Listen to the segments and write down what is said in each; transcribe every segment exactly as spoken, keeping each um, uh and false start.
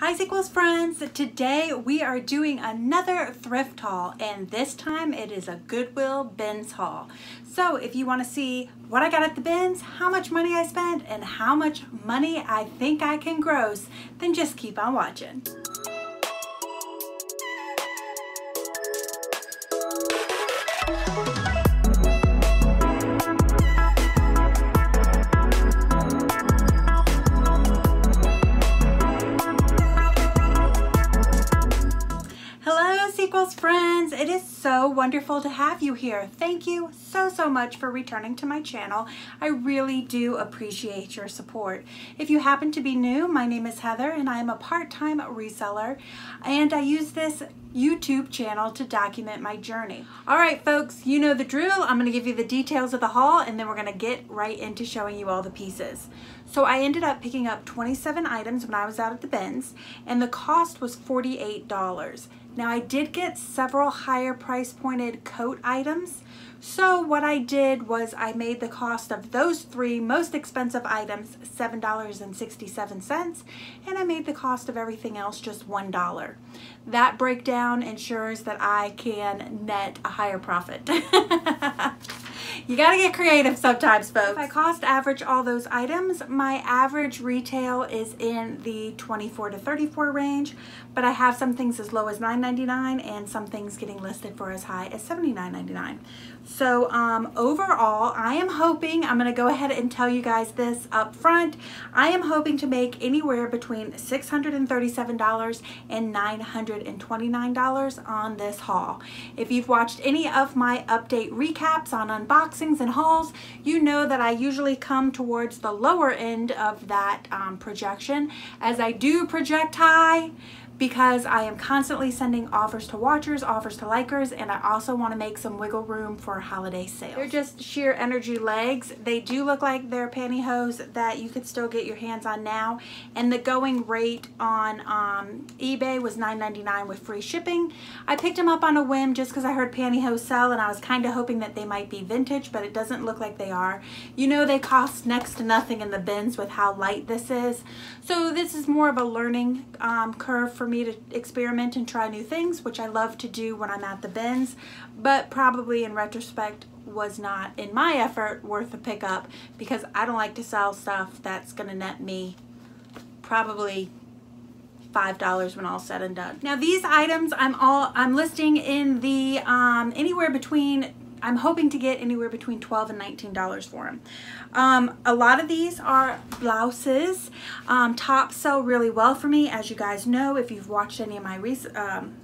Hi Sequels friends! Today we are doing another thrift haul, and this time it is a Goodwill bins haul. So if you want to see what I got at the bins, how much money I spent, and how much money I think I can gross, then just keep on watching. Friends, it is so wonderful to have you here. Thank you so so much for returning to my channel. I really do appreciate your support. If you happen to be new, my name is Heather and I am a part-time reseller, and I use this YouTube channel to document my journey. All right folks, you know the drill. I'm gonna give you the details of the haul and then we're gonna get right into showing you all the pieces. So I ended up picking up twenty-seven items when I was out at the bins, and the cost was forty-eight dollars. Now I did get several higher price pointed coat items. So what I did was I made the cost of those three most expensive items seven dollars and sixty-seven cents, and I made the cost of everything else just one dollar. That breakdown ensures that I can net a higher profit. You gotta get creative sometimes, folks. If I cost average all those items, my average retail is in the twenty-four to thirty-four range, but I have some things as low as nine ninety-nine and some things getting listed for as high as seventy-nine ninety-nine. So um, overall, I am hoping, I'm gonna go ahead and tell you guys this up front, I am hoping to make anywhere between six hundred thirty-seven dollars and nine hundred twenty-nine dollars on this haul. If you've watched any of my update recaps on unboxing and hauls, you know that I usually come towards the lower end of that um, projection, as I do project high because I am constantly sending offers to watchers, offers to likers, and I also want to make some wiggle room for holiday sales. They're just sheer energy legs. They do look like they're pantyhose that you could still get your hands on now, and the going rate on um, eBay was nine ninety-nine with free shipping. I picked them up on a whim just because I heard pantyhose sell, and I was kind of hoping that they might be vintage, but it doesn't look like they are. You know they cost next to nothing in the bins with how light this is, so this is more of a learning um, curve for me to experiment and try new things, which I love to do when I'm at the bins, but probably in retrospect was not, in my effort, worth a pickup, because I don't like to sell stuff that's gonna net me probably five dollars when all said and done. Now these items I'm all I'm listing in the um, anywhere between, I'm hoping to get anywhere between twelve and nineteen dollars for them. Um, a lot of these are blouses. Um, tops sell really well for me, as you guys know, if you've watched any of my recent um,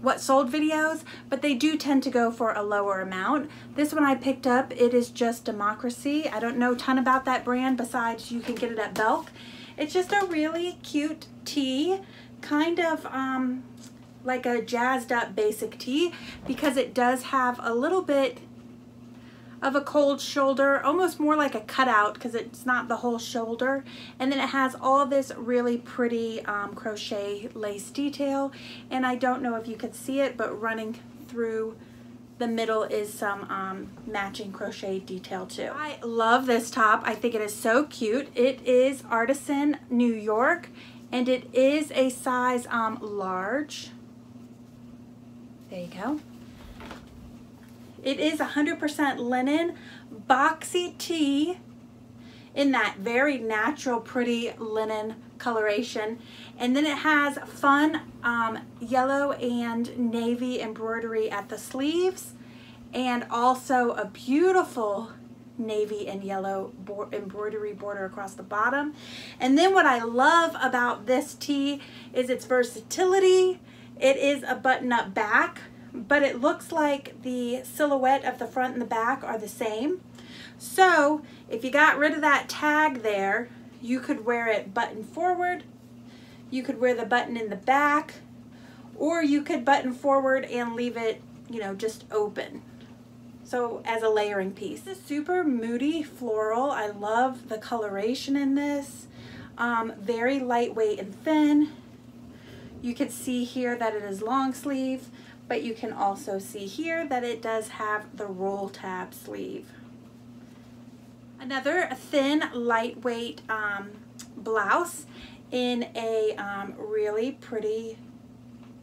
what sold videos, but they do tend to go for a lower amount. This one I picked up, it is just Democracy. I don't know a ton about that brand, besides you can get it at Belk. It's just a really cute tee, kind of um, like a jazzed up basic tee, because it does have a little bit of a cold shoulder, almost more like a cutout because it's not the whole shoulder, and then it has all this really pretty um, crochet lace detail, and I don't know if you can see it, but running through the middle is some um, matching crochet detail too. I love this top. I think it is so cute. It is Artisan New York, and it is a size um, large. There you go. It is one hundred percent linen, boxy tee in that very natural, pretty linen coloration. And then it has fun um, yellow and navy embroidery at the sleeves, and also a beautiful navy and yellow bo- embroidery border across the bottom. And then what I love about this tee is its versatility. It is a button-up back, but it looks like the silhouette of the front and the back are the same. So if you got rid of that tag there, you could wear it button forward, you could wear the button in the back, or you could button forward and leave it, you know, just open. So as a layering piece. This is super moody floral. I love the coloration in this. Um, very lightweight and thin. You can see here that it is long sleeve, but you can also see here that it does have the roll tab sleeve. Another thin, lightweight um, blouse in a um, really pretty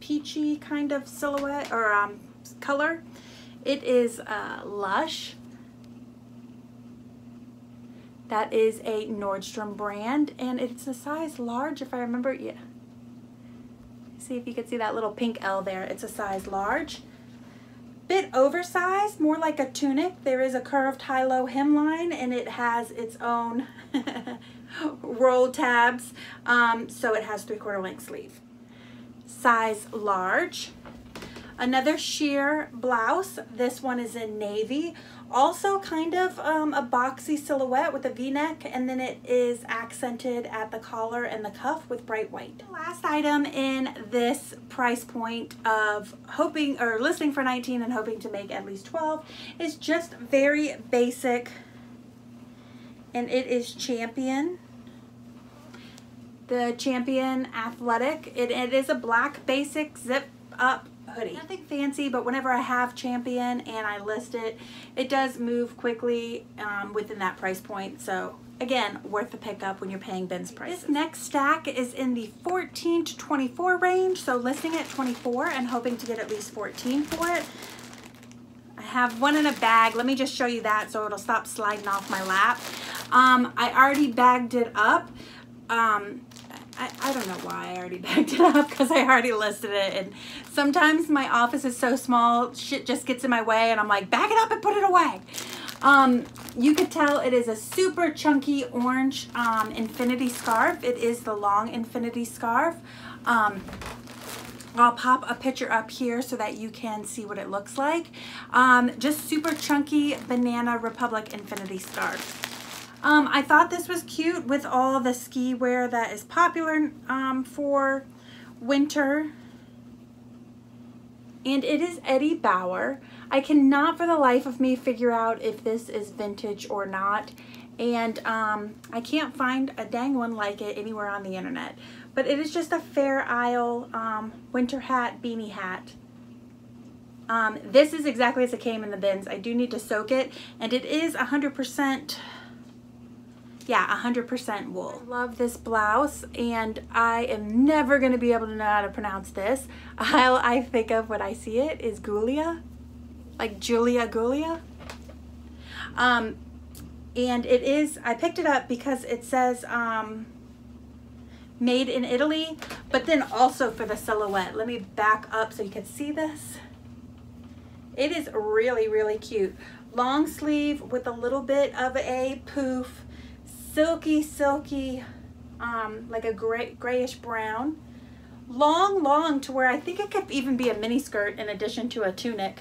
peachy kind of silhouette or um, color. It is uh, Lush. That is a Nordstrom brand, and it's a size large if I remember. Yeah. See if you can see that little pink L there. It's a size large. Bit oversized, more like a tunic. There is a curved high-low hemline, and it has its own roll tabs. Um, so it has three-quarter length sleeve. Size large. Another sheer blouse. This one is in navy. Also kind of um, a boxy silhouette with a V-neck, and then it is accented at the collar and the cuff with bright white. Last item in this price point of hoping or listing for nineteen and hoping to make at least twelve is just very basic, and it is Champion. The Champion Athletic. It, it is a black basic zip up hoodie. Nothing fancy, but whenever I have Champion and I list it, it does move quickly um, within that price point. So again, worth the pickup when you're paying Ben's prices. This next stack is in the fourteen to twenty-four range, so listing at twenty-four and hoping to get at least fourteen for it. I have one in a bag. Let me just show you that so it'll stop sliding off my lap. Um, I already bagged it up. Um, I, I don't know why I already bagged it up because I already listed it, and sometimes my office is so small shit just gets in my way and I'm like, bag it up and put it away. Um, you could tell it is a super chunky orange um, infinity scarf. It is the long infinity scarf. Um, I'll pop a picture up here so that you can see what it looks like. Um, just super chunky Banana Republic infinity scarf. Um, I thought this was cute with all the ski wear that is popular um, for winter. And it is Eddie Bauer. I cannot for the life of me figure out if this is vintage or not. And um, I can't find a dang one like it anywhere on the internet. But it is just a Fair Isle um, winter hat, beanie hat. Um, this is exactly as it came in the bins. I do need to soak it. And it is one hundred percent... Yeah, one hundred percent wool. I love this blouse, and I am never going to be able to know how to pronounce this. All I think of when I see it is Guglia, like Julia Guglia. Um, and it is, I picked it up because it says um, made in Italy, but then also for the silhouette. Let me back up so you can see this. It is really, really cute. Long sleeve with a little bit of a poof. Silky, silky, um, like a gray, grayish brown. Long, long to where I think it could even be a mini skirt in addition to a tunic.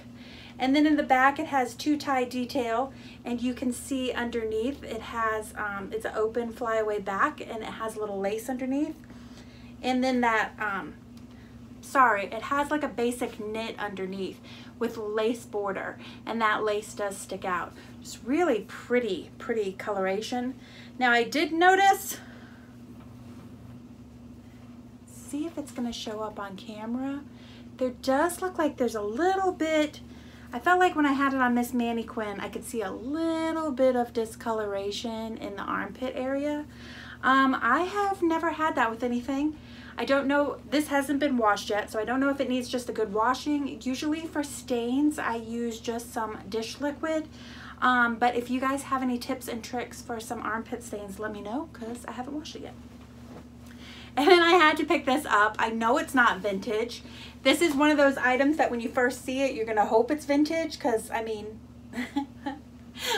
And then in the back it has two tie detail, and you can see underneath it has, um, it's an open flyaway back, and it has a little lace underneath. And then that, um, sorry, it has like a basic knit underneath with lace border, and that lace does stick out. It's really pretty, pretty coloration. Now I did notice, see if it's gonna show up on camera. There does look like there's a little bit, I felt like when I had it on Miss Manny Quinn, I could see a little bit of discoloration in the armpit area. Um, I have never had that with anything. I don't know, this hasn't been washed yet, so I don't know if it needs just a good washing. Usually for stains, I use just some dish liquid. Um, but if you guys have any tips and tricks for some armpit stains, let me know, because I haven't washed it yet. And then I had to pick this up. I know it's not vintage. This is one of those items that when you first see it, you're going to hope it's vintage, because, I mean,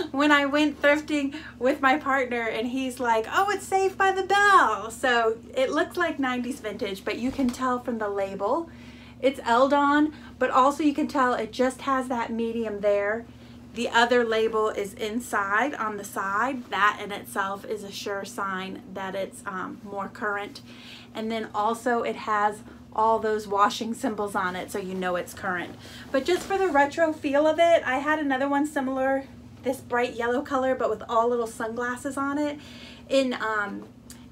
when I went thrifting with my partner and he's like, oh, it's Saved by the Bell. So it looks like nineties vintage, but you can tell from the label. It's Eldon, but also you can tell it just has that medium there. The other label is inside on the side. That in itself is a sure sign that it's um, more current. And then also it has all those washing symbols on it, so you know it's current. But just for the retro feel of it, I had another one similar, this bright yellow color, but with all little sunglasses on it in, um,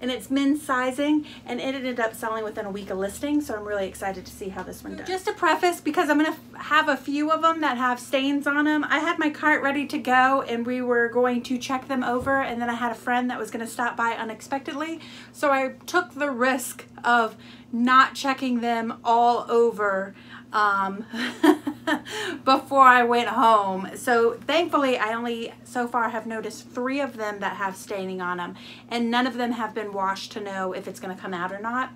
and it's men's sizing, and it ended up selling within a week of listing, so I'm really excited to see how this one does. Just to preface, because I'm gonna have a few of them that have stains on them, I had my cart ready to go and we were going to check them over, and then I had a friend that was gonna stop by unexpectedly, so I took the risk of not checking them all over um, before I went home. So thankfully I only so far have noticed three of them that have staining on them, and none of them have been washed to know if it's going to come out or not.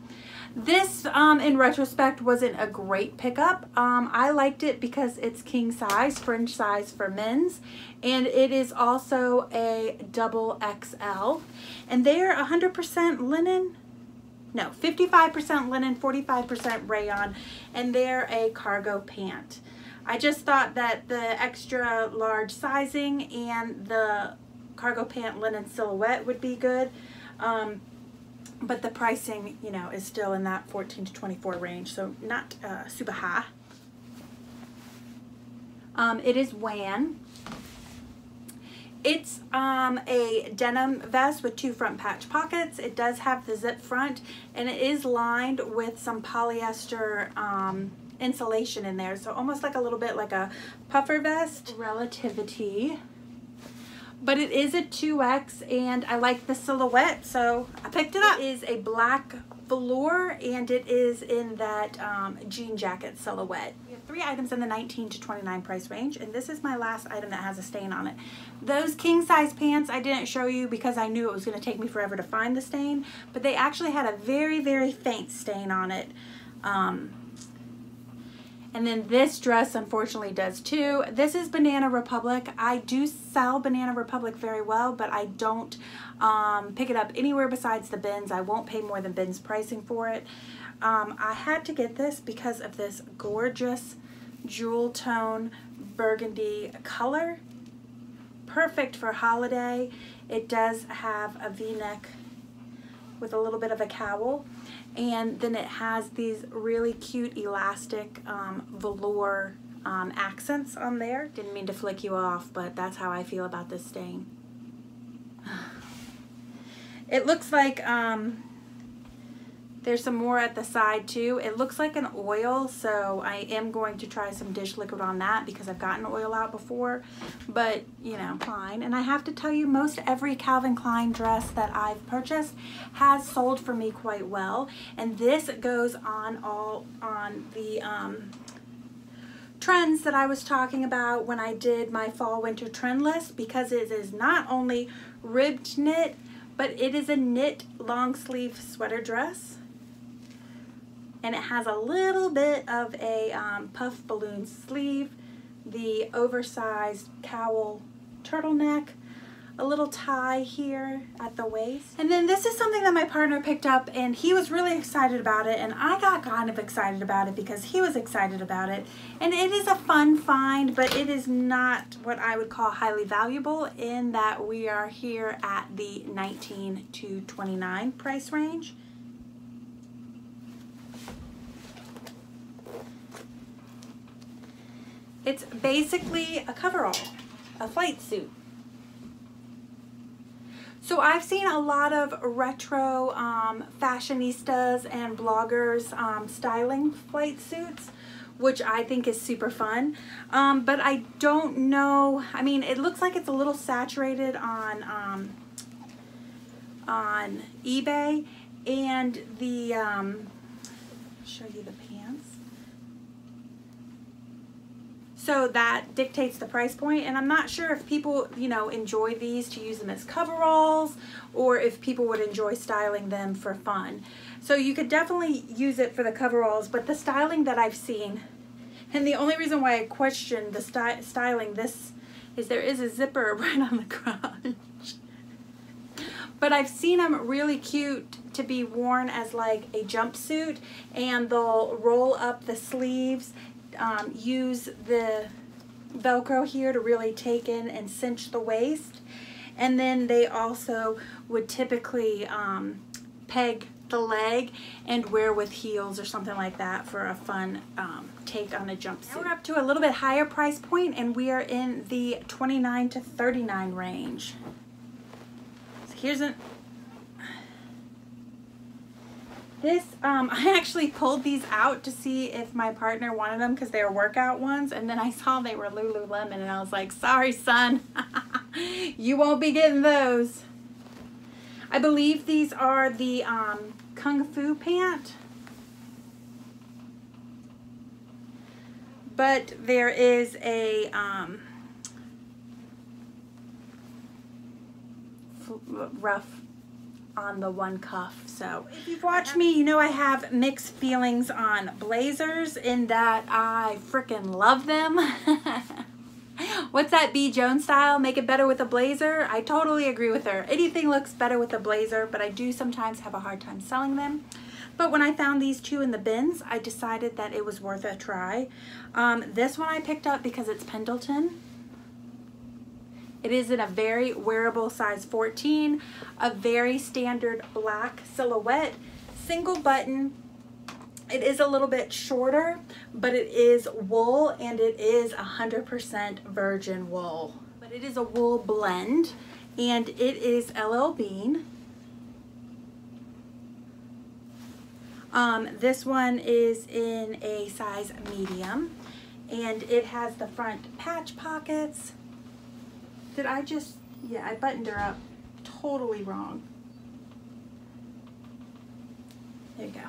This um, in retrospect wasn't a great pickup. um, I liked it because it's king size, fringe size for men's, and it is also a double X L, and they're one hundred percent linen. No, fifty-five percent linen, forty-five percent rayon, and they're a cargo pant. I just thought that the extra large sizing and the cargo pant linen silhouette would be good, um, but the pricing, you know, is still in that fourteen to twenty-four range, so not uh, super high. Um, it is W A N. It's um, a denim vest with two front patch pockets. It does have the zip front, and it is lined with some polyester um, insulation in there. So almost like a little bit like a puffer vest. Relativity. But it is a two X, and I like the silhouette, so I picked it up. It is a black velour, and it is in that um, jean jacket silhouette. We have three items in the nineteen to twenty-nine price range, and this is my last item that has a stain on it. Those king size pants I didn't show you because I knew it was going to take me forever to find the stain, but they actually had a very very faint stain on it. Um, And then this dress unfortunately does too. This is Banana Republic. I do sell Banana Republic very well, but I don't um, pick it up anywhere besides the bins. I won't pay more than bins pricing for it. Um, I had to get this because of this gorgeous jewel tone burgundy color. Perfect for holiday. It does have a V-neck with a little bit of a cowl, and then it has these really cute elastic um, velour um, accents on there. Didn't mean to flick you off, but that's how I feel about this stain. It looks like um, there's some more at the side too. It looks like an oil, so I am going to try some dish liquid on that because I've gotten oil out before, but you know, fine. And I have to tell you, most every Calvin Klein dress that I've purchased has sold for me quite well, and this goes on all on the um, trends that I was talking about when I did my fall winter trend list, because it is not only ribbed knit, but it is a knit long sleeve sweater dress. And it has a little bit of a um, puff balloon sleeve, the oversized cowl turtleneck, a little tie here at the waist. And then this is something that my partner picked up, and he was really excited about it, and I got kind of excited about it because he was excited about it. And it is a fun find, but it is not what I would call highly valuable, in that we are here at the nineteen to twenty-nine price range. It's basically a coverall, a flight suit. So I've seen a lot of retro um, fashionistas and bloggers um, styling flight suits, which I think is super fun. Um, but I don't know, I mean, it looks like it's a little saturated on, um, on eBay. And the, um, I'll show you the pants. So that dictates the price point, and I'm not sure if people, you know, enjoy these to use them as coveralls, or if people would enjoy styling them for fun. So you could definitely use it for the coveralls, but the styling that I've seen, and the only reason why I question the sty styling this is there is a zipper right on the crotch. But I've seen them really cute to be worn as like a jumpsuit, and they'll roll up the sleeves. Um, use the Velcro here to really take in and cinch the waist, and then they also would typically um, peg the leg and wear with heels or something like that for a fun um, take on a jumpsuit. Now we're up to a little bit higher price point, and we are in the twenty-nine to thirty-nine range. So here's an This, um, I actually pulled these out to see if my partner wanted them because they were workout ones, and then I saw they were Lululemon, and I was like, sorry, son, you won't be getting those. I believe these are the um, Kung Fu pant, but there is a, um, rough on the one cuff. So if you've watched me, you know I have mixed feelings on blazers in that I freaking love them. What's that B. Jones style? Make it better with a blazer. I totally agree with her. Anything looks better with a blazer, but I do sometimes have a hard time selling them. But when I found these two in the bins, I decided that it was worth a try. Um, this one I picked up because it's Pendleton. It is in a very wearable size fourteen, a very standard black silhouette, single button. It is a little bit shorter, but it is wool, and it is one hundred percent virgin wool. But it is a wool blend, and it is L L Bean. Um, this one is in a size medium, and it has the front patch pockets. Did I just, yeah, I buttoned her up totally wrong. There you go.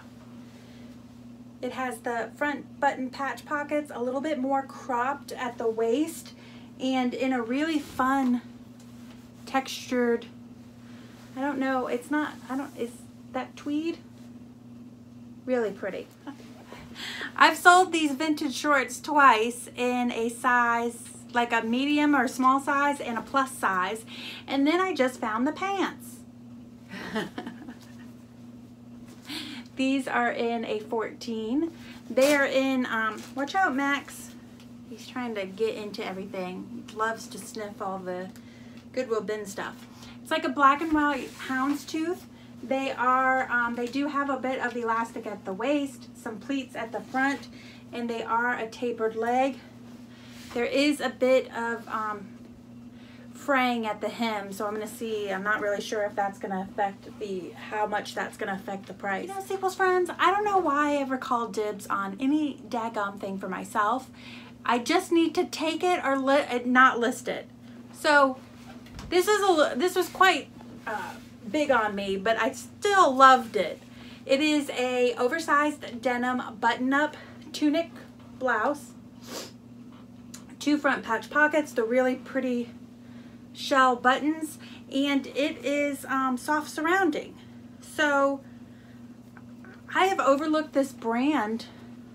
It has the front button patch pockets, a little bit more cropped at the waist, and in a really fun textured, I don't know, it's not, I don't, is that tweed? Really pretty. I've sold these vintage shorts twice in a size, like a medium or a small size and a plus size, and then I just found the pants. These are in a fourteen. They are in, um, watch out Max, he's trying to get into everything. He loves to sniff all the Goodwill bin stuff. It's like a black and white houndstooth. They are, um, they do have a bit of elastic at the waist, some pleats at the front, and they are a tapered leg. There is a bit of um, fraying at the hem, so I'm gonna see, I'm not really sure if that's gonna affect the, how much that's gonna affect the price. You know, Sequels friends, I don't know why I ever call dibs on any daggum thing for myself. I just need to take it or li not list it. So this, is a, this was quite uh, big on me, but I still loved it. It is a oversized denim button-up tunic blouse. Two front patch pockets, the really pretty shell buttons, and it is um, soft surrounding. So I have overlooked this brand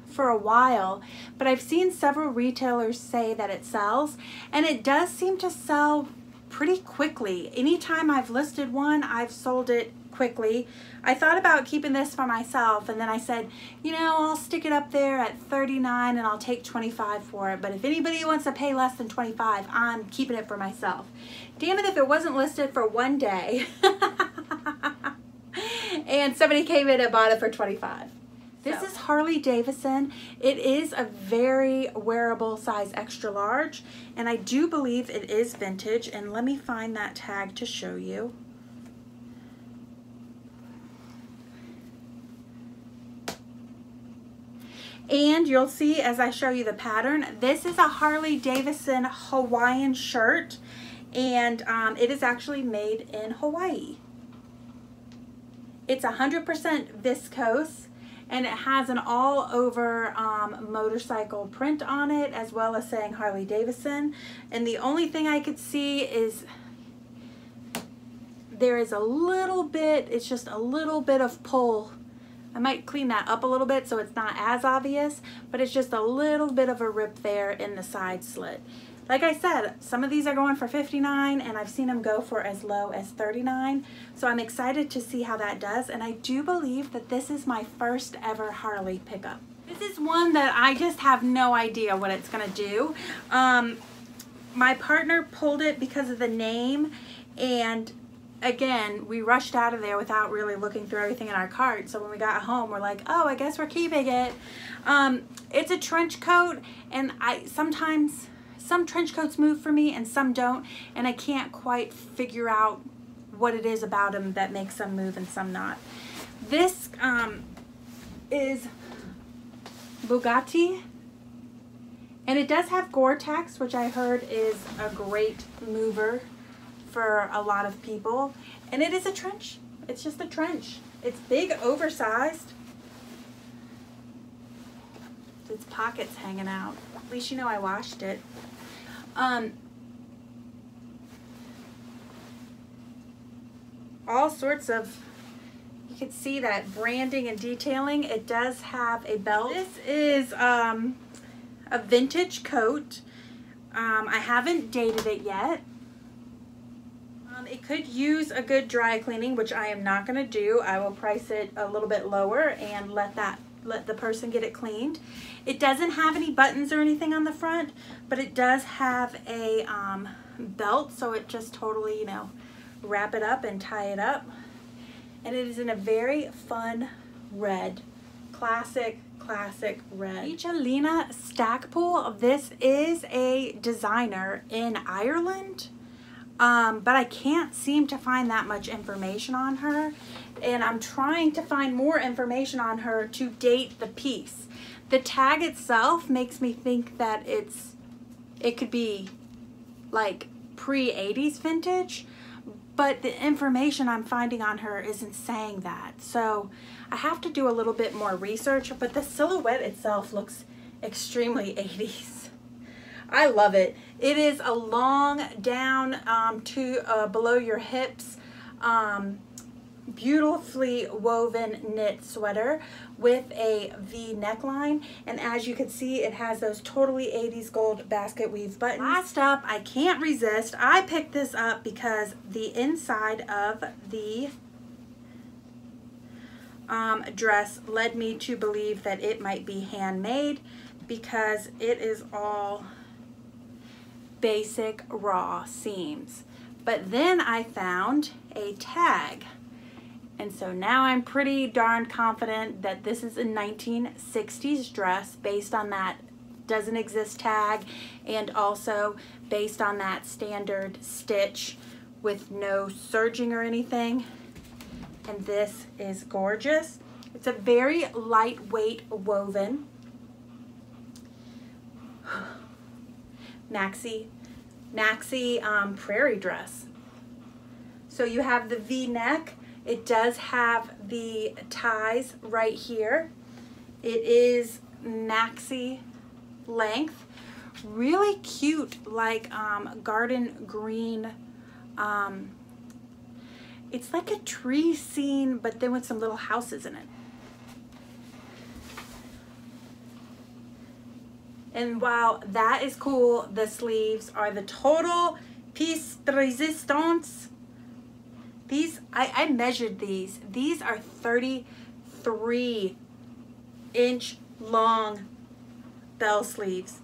for a while, but I've seen several retailers say that it sells, and it does seem to sell pretty quickly. Anytime I've listed one, I've sold it quickly. I thought about keeping this for myself, and then I said, you know, I'll stick it up there at thirty-nine and I'll take twenty-five for it, but if anybody wants to pay less than twenty-five, I'm keeping it for myself. Damn it if it wasn't listed for one day and somebody came in and bought it for twenty-five. This is Harley-Davidson. It is a very wearable size extra large, and I do believe it is vintage, and let me find that tag to show you. And you'll see as I show you the pattern, this is a Harley-Davidson Hawaiian shirt, and um, it is actually made in Hawaii. It's one hundred percent viscose, and it has an all-over um, motorcycle print on it, as well as saying Harley-Davidson. And the only thing I could see is there is a little bit, it's just a little bit of pull. I might clean that up a little bit so it's not as obvious, but it's just a little bit of a rip there in the side slit. Like I said, some of these are going for fifty-nine, and I've seen them go for as low as thirty-nine, so I'm excited to see how that does, and I do believe that this is my first ever Harley pickup. This is one that I just have no idea what it's gonna do. Um, my partner pulled it because of the name, and again, we rushed out of there without really looking through everything in our cart. So when we got home, we're like, oh, I guess we're keeping it. Um, it's a trench coat, and I sometimes, some trench coats move for me and some don't, and I can't quite figure out what it is about them that makes some move and some not. This um, is Bugatti. And it does have Gore-Tex, which I heard is a great mover for a lot of people. And it is a trench. It's just a trench. It's big, oversized. Its pockets hanging out. At least you know I washed it. Um, all sorts of, you can see that branding and detailing. It does have a belt. This is um, a vintage coat. Um, I haven't dated it yet. Um, it could use a good dry cleaning, which I am not going to do. I will price it a little bit lower and let that let the person get it cleaned. It doesn't have any buttons or anything on the front, but it does have a um, belt, so it just totally, you know, wrap it up and tie it up. And it is in a very fun red, classic, classic red. Angelina Stackpool, this is a designer in Ireland, um, but I can't seem to find that much information on her. And I'm trying to find more information on her to date the piece. The tag itself makes me think that it's, it could be like pre eighties vintage, but the information I'm finding on her isn't saying that. So I have to do a little bit more research, but the silhouette itself looks extremely eighties. I love it. It is a long down um, to uh, below your hips, um, beautifully woven knit sweater with a V neckline, and as you can see, it has those totally eighties gold basket weave buttons. Last up, I can't resist. I picked this up because the inside of the um, dress led me to believe that it might be handmade, because it is all basic raw seams. But then I found a tag. And so now I'm pretty darn confident that this is a nineteen sixties dress based on that doesn't exist tag, and also based on that standard stitch with no serging or anything. And this is gorgeous. It's a very lightweight woven maxi, maxi um, prairie dress. So you have the V-neck. It does have the ties right here. It is maxi length. Really cute, like um, garden green. Um, it's like a tree scene, but then with some little houses in it. And while that is cool, the sleeves are the total piece de resistance. These, I, I measured these. These are thirty-three inch long bell sleeves.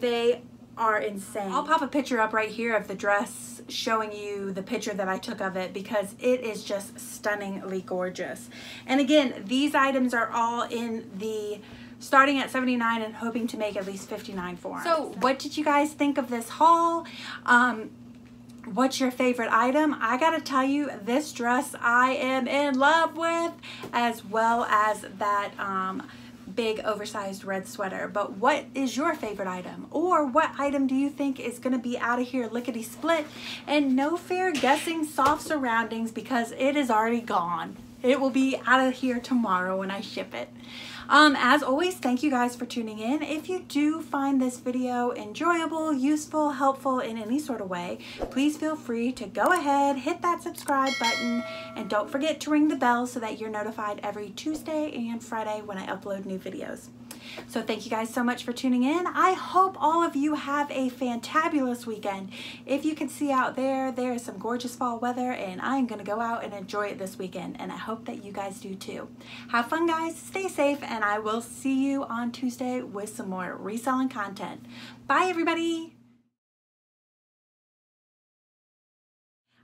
They are insane. I'll pop a picture up right here of the dress, showing you the picture that I took of it, because it is just stunningly gorgeous. And again, these items are all in the starting at seventy-nine and hoping to make at least fifty-nine for them. So what did you guys think of this haul? Um, What's your favorite item? I gotta tell you, this dress I am in love with, as well as that um, big oversized red sweater. But what is your favorite item? Or what item do you think is gonna be out of here lickety split? And no fair guessing soft surroundings, because it is already gone. It will be out of here tomorrow when I ship it. Um, as always, thank you guys for tuning in. If you do find this video enjoyable, useful, helpful in any sort of way, please feel free to go ahead, hit that subscribe button, and don't forget to ring the bell so that you're notified every Tuesday and Friday when I upload new videos. So thank you guys so much for tuning in. I hope all of you have a fantabulous weekend. If you can see out there, there is some gorgeous fall weather, and I'm going to go out and enjoy it this weekend, and I hope that you guys do too. Have fun, guys. Stay safe, and I will see you on Tuesday with some more reselling content. Bye, everybody.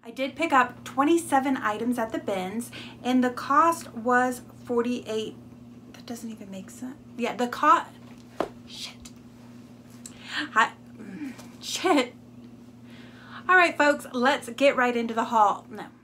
I did pick up twenty-seven items at the bins, and the cost was forty-eight dollars. That doesn't even make sense. Yeah, the cost, shit, I, shit. All right, folks, let's get right into the haul. No.